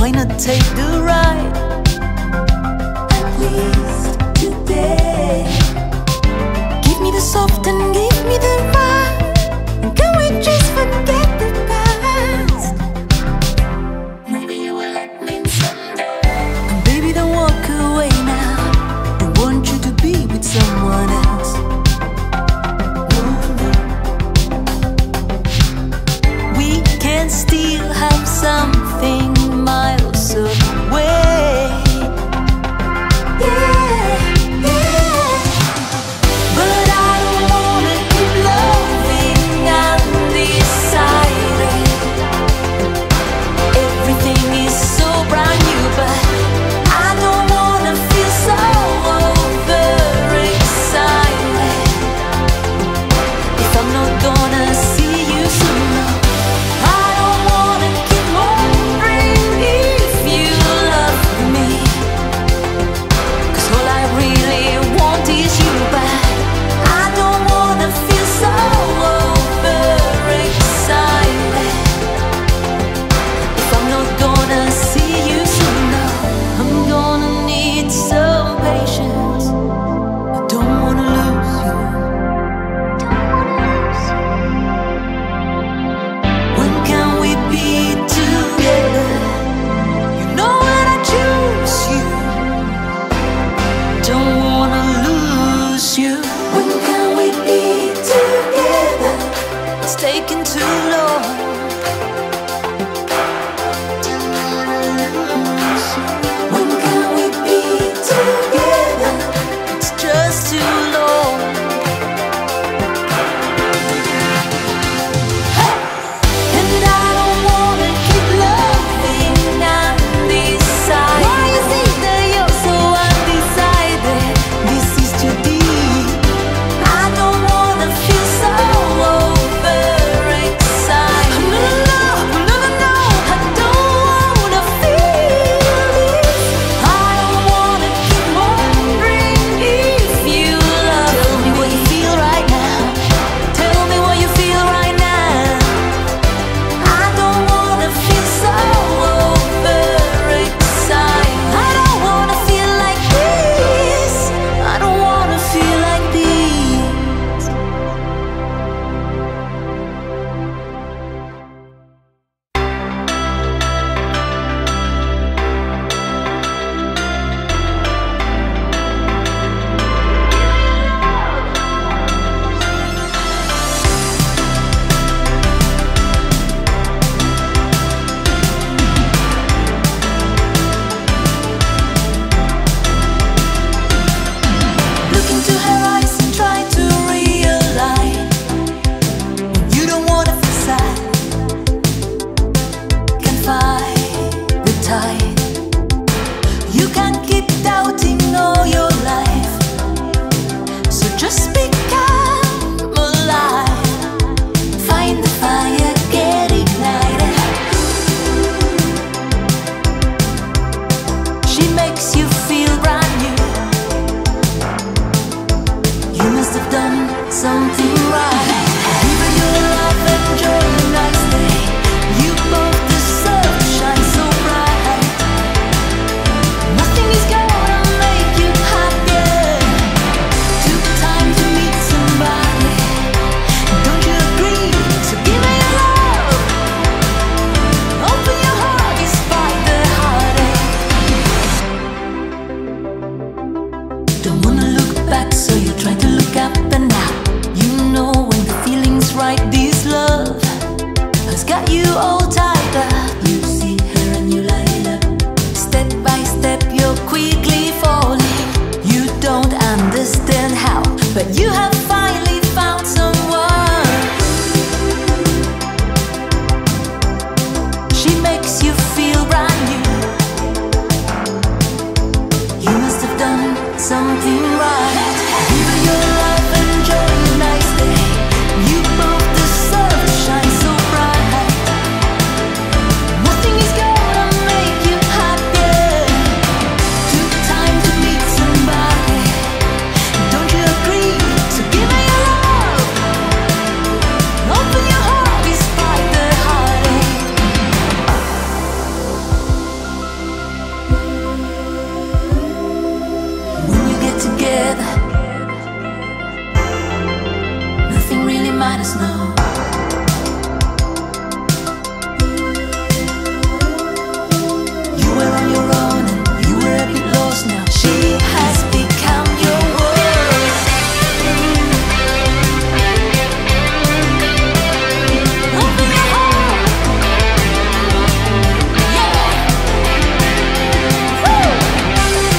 Why not take the ride? At least today. Give me the soft and give me the rough, and can we just forget the past? Maybe you will let me someday. And baby, don't walk away now. I want you to be with someone else. We can still have something miles away. Taking too long. When can we be together? It's just too long. Hey! And I don't wanna keep loving undecided. Why you think that you're so undecided? This is too deep. I don't wanna feel so. You feel brand new. You must have let us know. You were on your own and you were a bit lost. Now she has become your world. Open your heart. Yeah. Woo. You gotta open your heart.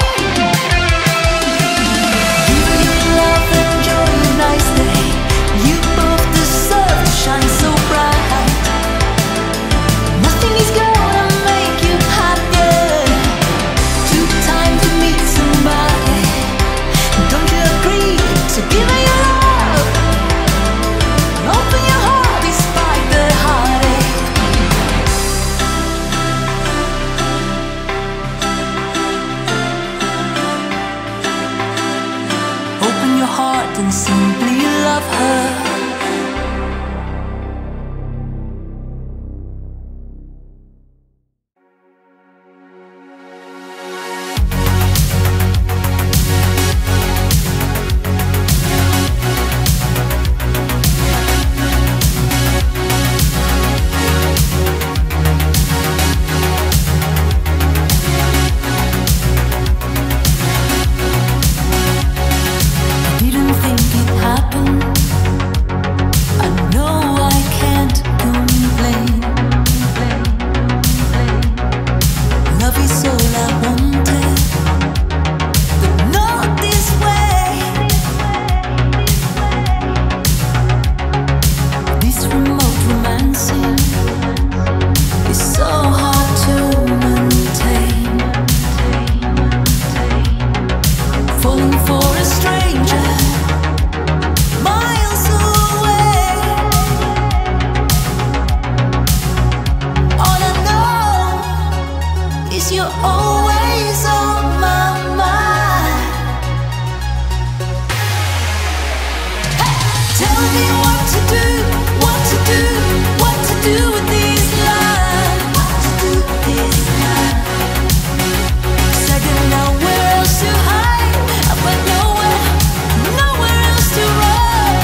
You need love, enjoy a nice day. You both deserve to shine so bright. Nothing is gonna make you happier. Took time to meet somebody. Don't you agree? So give me your love. Open your heart despite the heartache. Open your heart and simply love her. Didn't think it happened. I know I can't complain. Love is all I wanted, but not this way. This remote romancing is so hard to maintain. Falling for a stranger miles away. All I know is you're always on my mind. Tell me what to do, what to do, what to do with this love. What to do with this love. 'Cause I don't know where else to hide. I've got nowhere, nowhere else to run.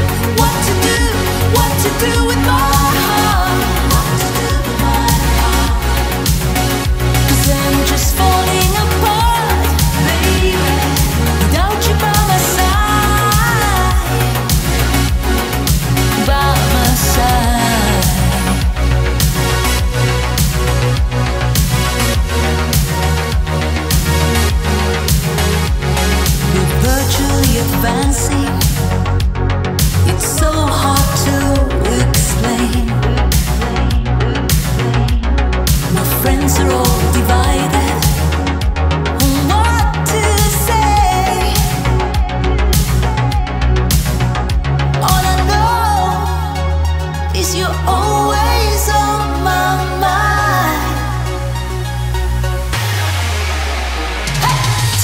So tell me what to do, what to do, what to do with my heart. What to do with my heart. 'Cause I'm just falling apart, baby, without you by my side. By my side. You're virtually advancing. It's so hard to explain. My friends are all divided on what to say. All I know is you're always on my mind.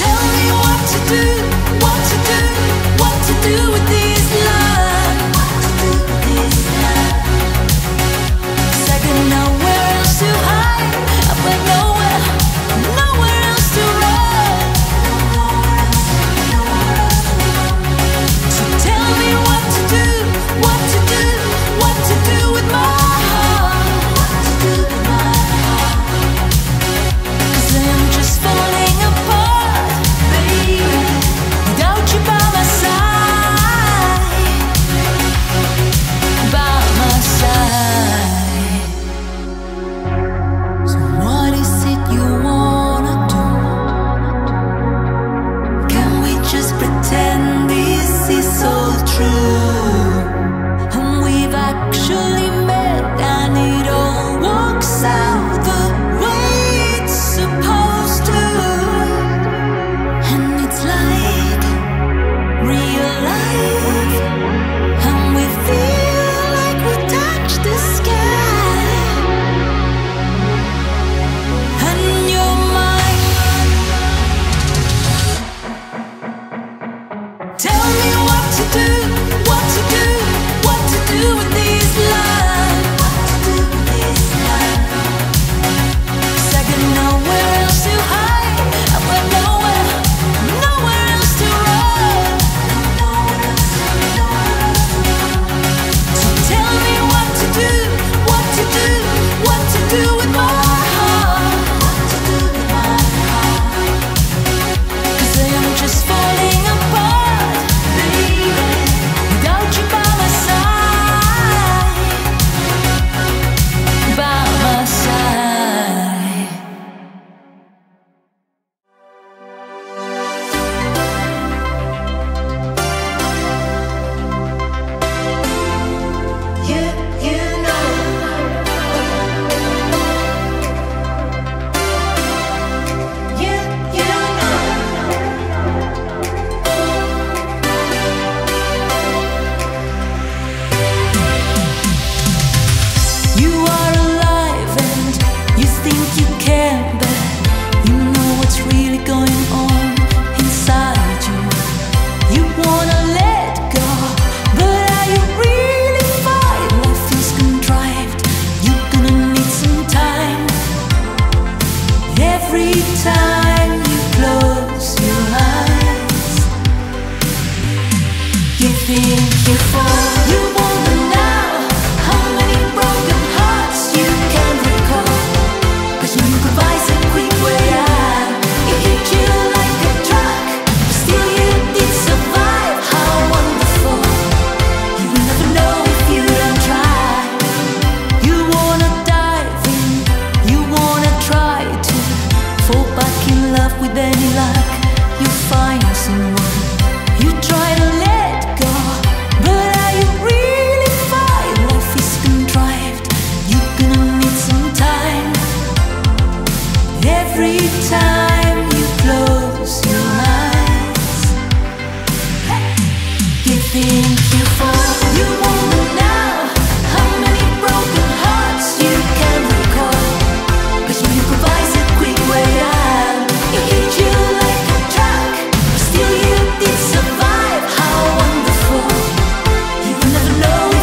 Tell me what to do, what to do, what to do with this love. What to do with this love. 'Cause I got nowhere else to hide. I've got nowhere, nowhere else to run. So tell me what to do, what to do, what to do with my heart. What to do with my heart. 'Cause I'm just falling apart, baby, without you by my side. By my side. So what is it you wanna do? Can we just pretend this is all true? And we've actually met and it all works out the way it's supposed to. And it's like real life. And we feel like we touched the sky. And you're mine. Tell me what to do, what been before. You wonder now how many broken hearts you can recall, but you could devise a quick way out. It hit you like a truck, but still you did survive. How wonderful! You will never know if you don't try. You wanna dive in, you wanna try to fall back in love with any luck. You find someone, you try to let go, but are you really fine? Life is contrived, you're gonna need some time. Every time you close your eyes, you think you fall. You wonder now how many broken hearts you can recall, but you devise a quick way out. It hit you like a truck, but still you did survive. No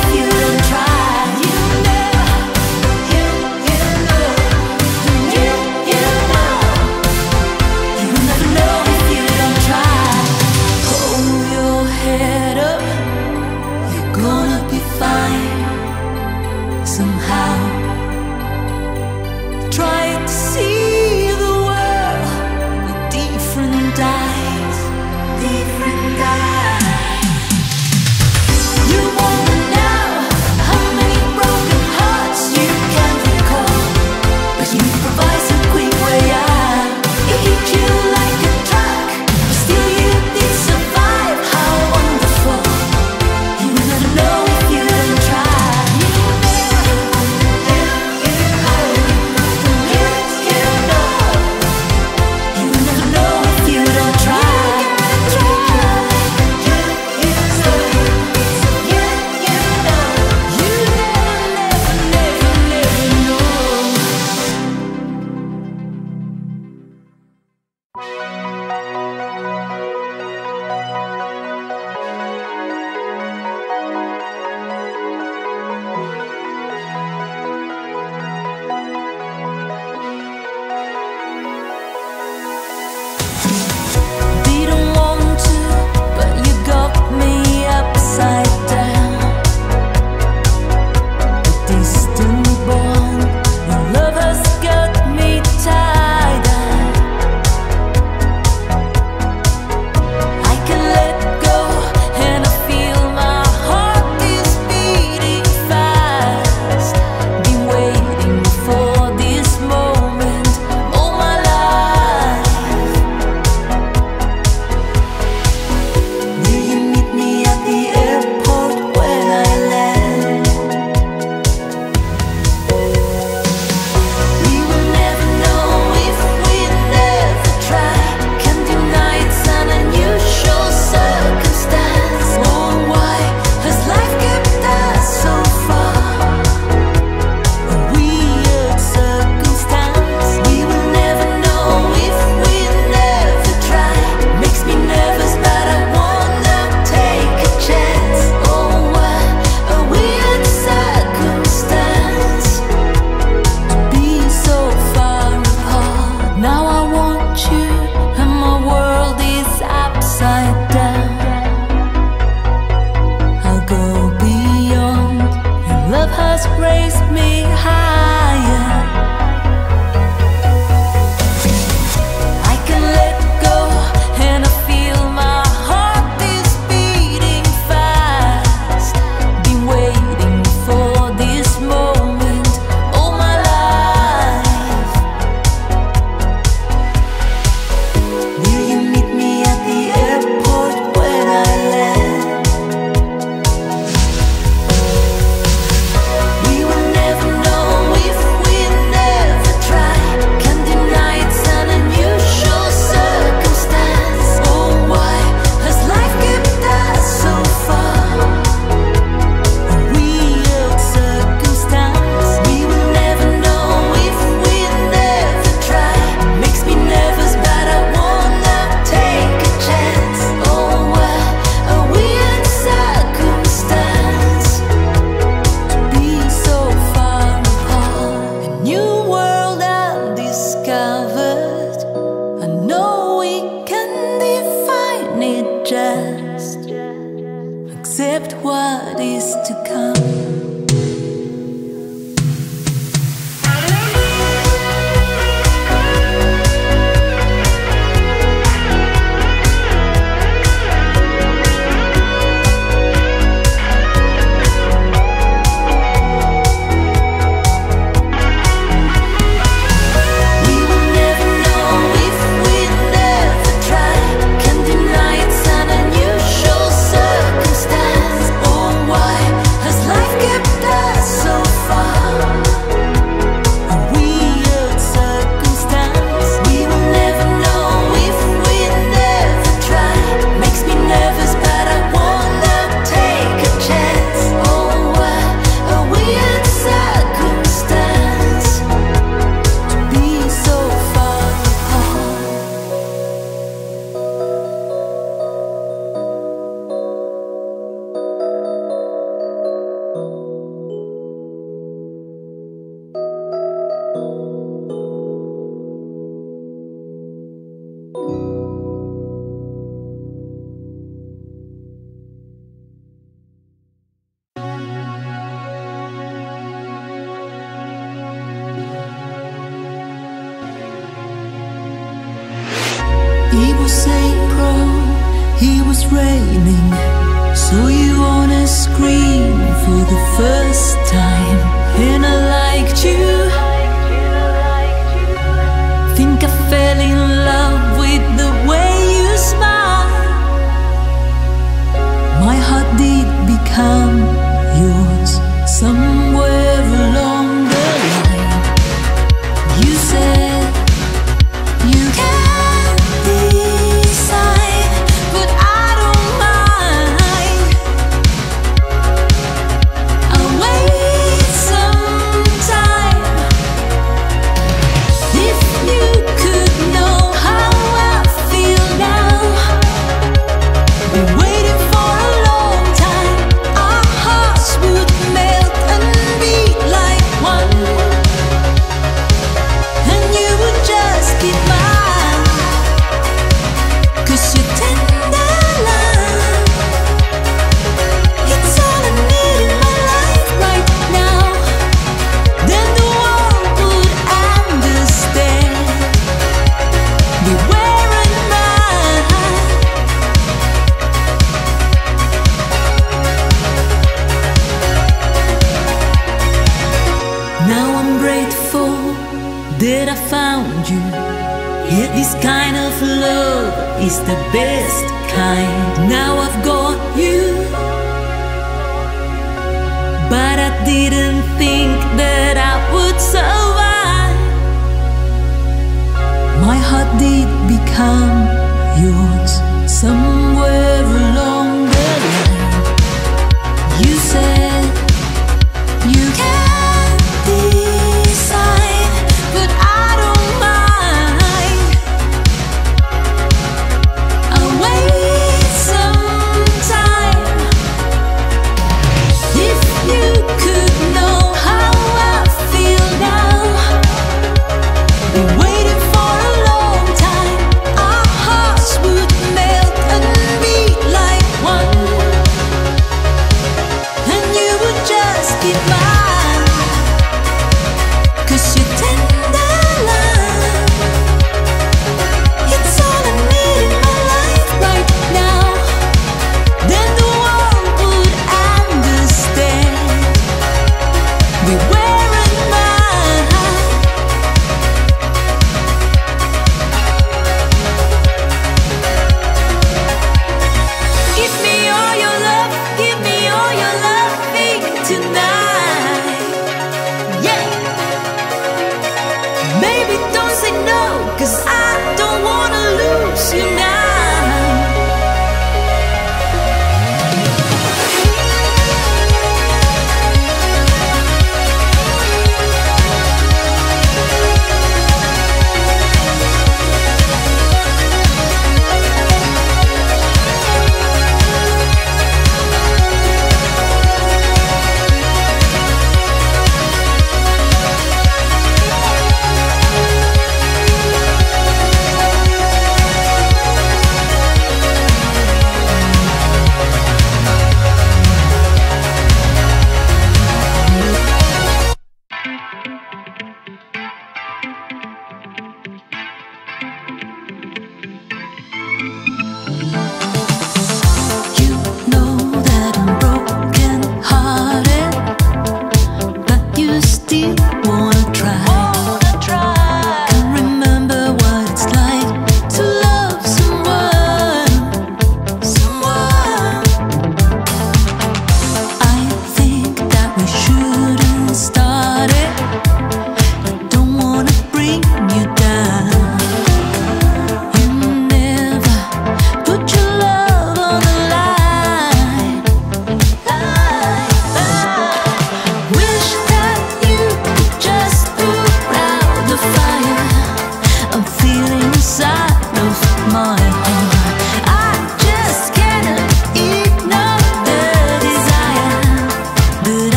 accept what is to come. He was April, he was raining. Saw you on a screen for the first time, and I liked you. Think I fell in love with the way you smile. My heart did become yours somewhere along the line. You said you can is the best kind. Now I've got you, but I didn't think that I would survive. My heart did become yours somewhere along the line. You said you can't decide, but I don't mind. Like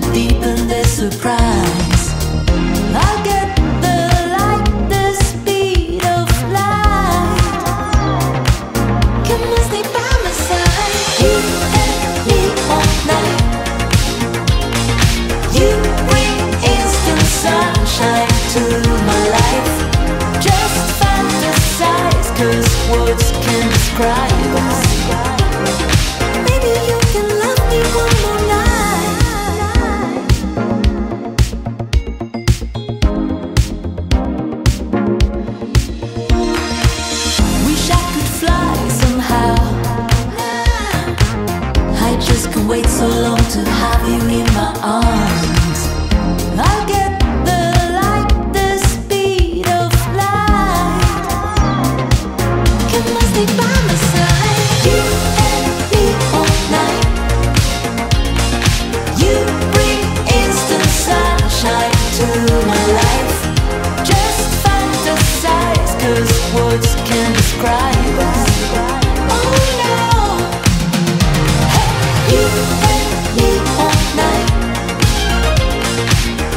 to deepen their surprise. I get the light, the speed of light. Come and stay by my side. You and me all night. You bring instant sunshine to my life. Just fantasize, 'cause words can't describe us. Wait so long to have you in my arms. I get the light, the speed of light. Come and stay by my side. You and me all night. You bring instant sunshine to my life. Just fantasize, 'cause words can't describe us. Oh no. You and me all night.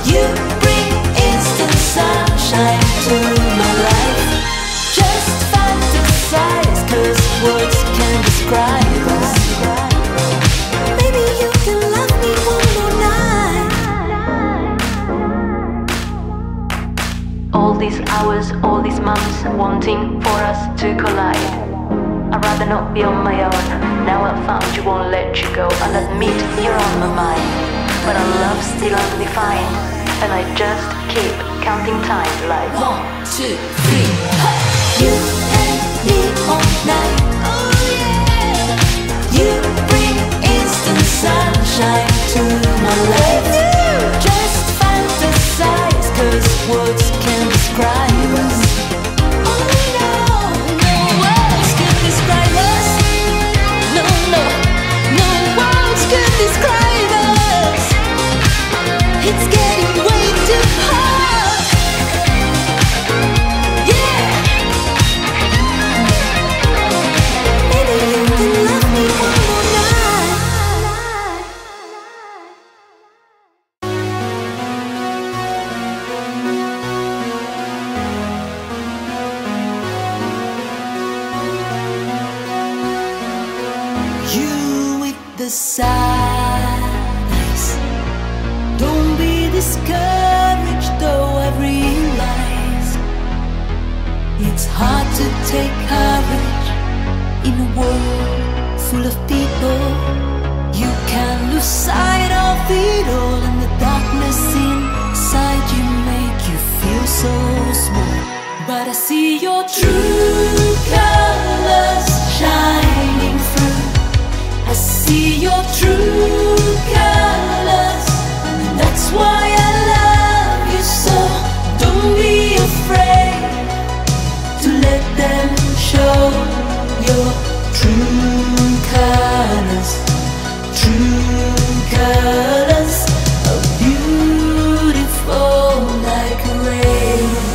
You bring instant sunshine to my life. Just fantasize, 'cause words can't describe us. Maybe you can love me one more night. All these hours, all these months, wanting for us to collide. I'd rather not be on my own. Now I've found you, won't let you go. I'll admit you're on my mind, but our love's still undefined, and I just keep counting time like 1, 2, 3. You and me all night. Oh yeah. You bring instant sunshine to my life. Just fantasize, 'cause words can't describe us. Sadness. Don't be discouraged, though I realize it's hard to take courage in a world full of people. You can lose sight of it all, and the darkness inside you make you feel so small. But I see your true colors shining through. I see your true colors, and that's why I love you so. Don't be afraid to let them show your true colors. True colors are beautiful like a rainbow.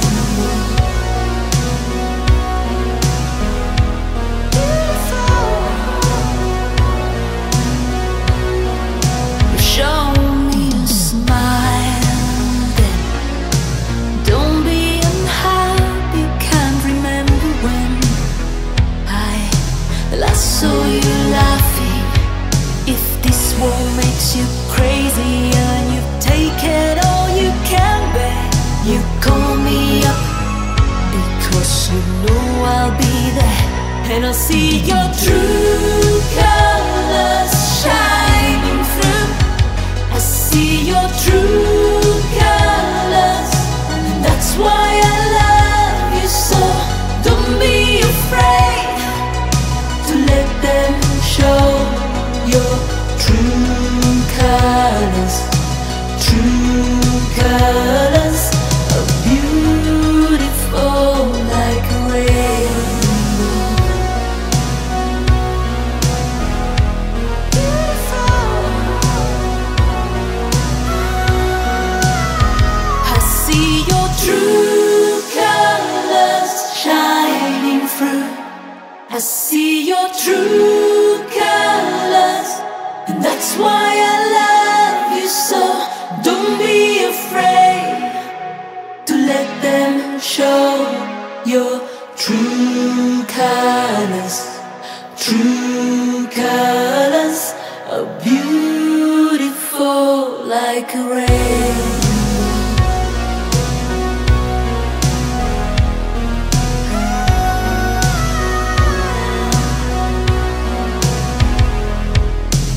So you're laughing. If this world makes you crazy and you take it all you can bear, you call me up because you know I'll be there. And I'll see your true colors shining through. I see your true colors, and that's why I love you so. Don't be afraid to let them show your true colors. True colors are beautiful like a rainbow. Beautiful. I see your true colors shining through. I see your true colors, and that's why I love you so. kindness, true colors are beautiful like rain.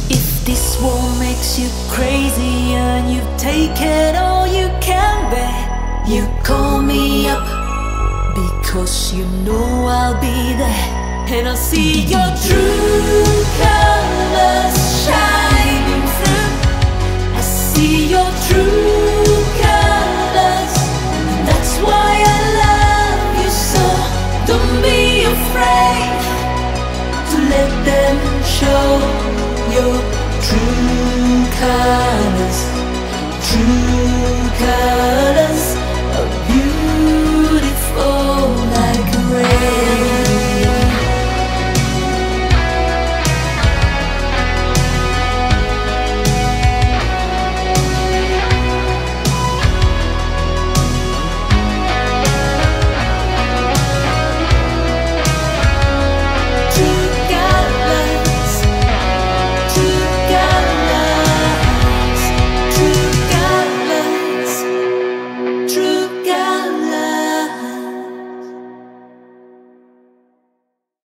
If this world makes you crazy and you've taken all you can bear, you call me up because you know I'll be there, and I'll see your true colors.